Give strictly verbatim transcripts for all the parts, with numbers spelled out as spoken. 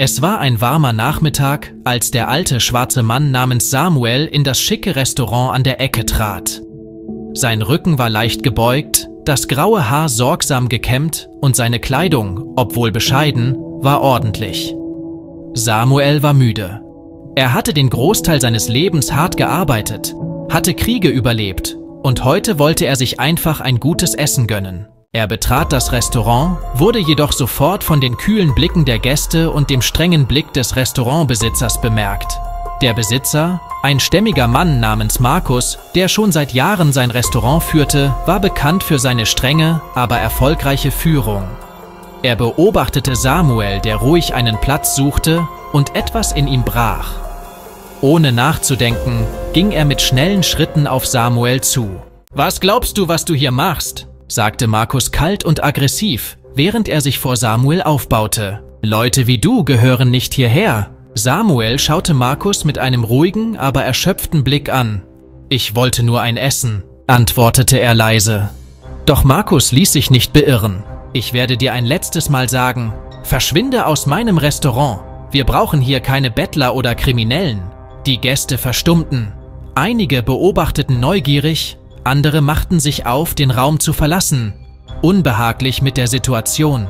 Es war ein warmer Nachmittag, als der alte schwarze Mann namens Samuel in das schicke Restaurant an der Ecke trat. Sein Rücken war leicht gebeugt, das graue Haar sorgsam gekämmt und seine Kleidung, obwohl bescheiden, war ordentlich. Samuel war müde. Er hatte den Großteil seines Lebens hart gearbeitet, hatte Kriege überlebt und heute wollte er sich einfach ein gutes Essen gönnen. Er betrat das Restaurant, wurde jedoch sofort von den kühlen Blicken der Gäste und dem strengen Blick des Restaurantbesitzers bemerkt. Der Besitzer, ein stämmiger Mann namens Markus, der schon seit Jahren sein Restaurant führte, war bekannt für seine strenge, aber erfolgreiche Führung. Er beobachtete Samuel, der ruhig einen Platz suchte, und etwas in ihm brach. Ohne nachzudenken, ging er mit schnellen Schritten auf Samuel zu. »Was glaubst du, was du hier machst?« sagte Markus kalt und aggressiv, während er sich vor Samuel aufbaute. »Leute wie du gehören nicht hierher.« Samuel schaute Markus mit einem ruhigen, aber erschöpften Blick an. »Ich wollte nur ein Essen«, antwortete er leise. Doch Markus ließ sich nicht beirren. »Ich werde dir ein letztes Mal sagen, verschwinde aus meinem Restaurant. Wir brauchen hier keine Bettler oder Kriminellen.« Die Gäste verstummten. Einige beobachteten neugierig, andere machten sich auf, den Raum zu verlassen, unbehaglich mit der Situation.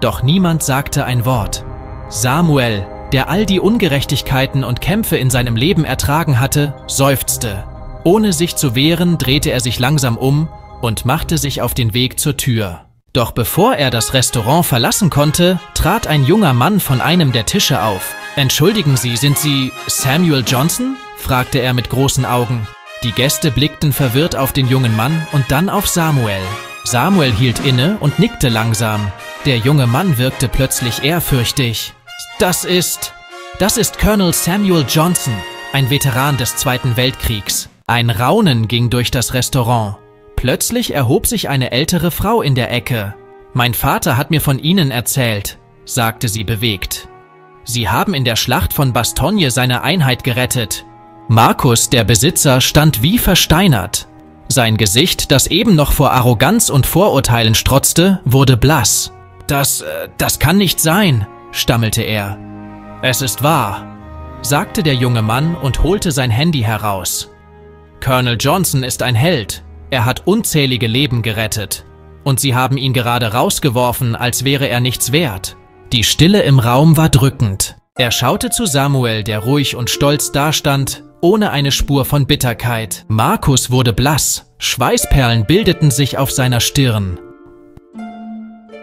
Doch niemand sagte ein Wort. Samuel, der all die Ungerechtigkeiten und Kämpfe in seinem Leben ertragen hatte, seufzte. Ohne sich zu wehren, drehte er sich langsam um und machte sich auf den Weg zur Tür. Doch bevor er das Restaurant verlassen konnte, trat ein junger Mann von einem der Tische auf. »Entschuldigen Sie, sind Sie Samuel Johnson?« fragte er mit großen Augen. Die Gäste blickten verwirrt auf den jungen Mann und dann auf Samuel. Samuel hielt inne und nickte langsam. Der junge Mann wirkte plötzlich ehrfürchtig. »Das ist... Das ist Colonel Samuel Johnson, ein Veteran des Zweiten Weltkriegs.« Ein Raunen ging durch das Restaurant. Plötzlich erhob sich eine ältere Frau in der Ecke. »Mein Vater hat mir von Ihnen erzählt«, sagte sie bewegt. »Sie haben in der Schlacht von Bastogne seine Einheit gerettet.« Markus, der Besitzer, stand wie versteinert. Sein Gesicht, das eben noch vor Arroganz und Vorurteilen strotzte, wurde blass. »Das, das kann nicht sein«, stammelte er. »Es ist wahr«, sagte der junge Mann und holte sein Handy heraus. »Colonel Johnson ist ein Held. Er hat unzählige Leben gerettet. Und sie haben ihn gerade rausgeworfen, als wäre er nichts wert.« Die Stille im Raum war drückend. Er schaute zu Samuel, der ruhig und stolz dastand, ohne eine Spur von Bitterkeit. Markus wurde blass, Schweißperlen bildeten sich auf seiner Stirn.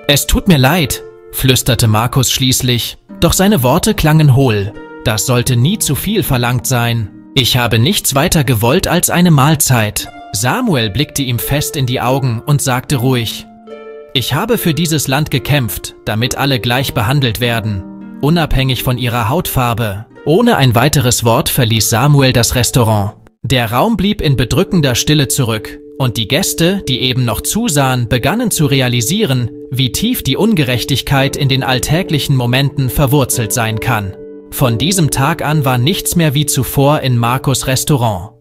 »Es tut mir leid«, flüsterte Markus schließlich, doch seine Worte klangen hohl. Das sollte nie zu viel verlangt sein. »Ich habe nichts weiter gewollt als eine Mahlzeit.« Samuel blickte ihm fest in die Augen und sagte ruhig: »Ich habe für dieses Land gekämpft, damit alle gleich behandelt werden, unabhängig von ihrer Hautfarbe.« Ohne ein weiteres Wort verließ Samuel das Restaurant. Der Raum blieb in bedrückender Stille zurück und die Gäste, die eben noch zusahen, begannen zu realisieren, wie tief die Ungerechtigkeit in den alltäglichen Momenten verwurzelt sein kann. Von diesem Tag an war nichts mehr wie zuvor in Markus' Restaurant.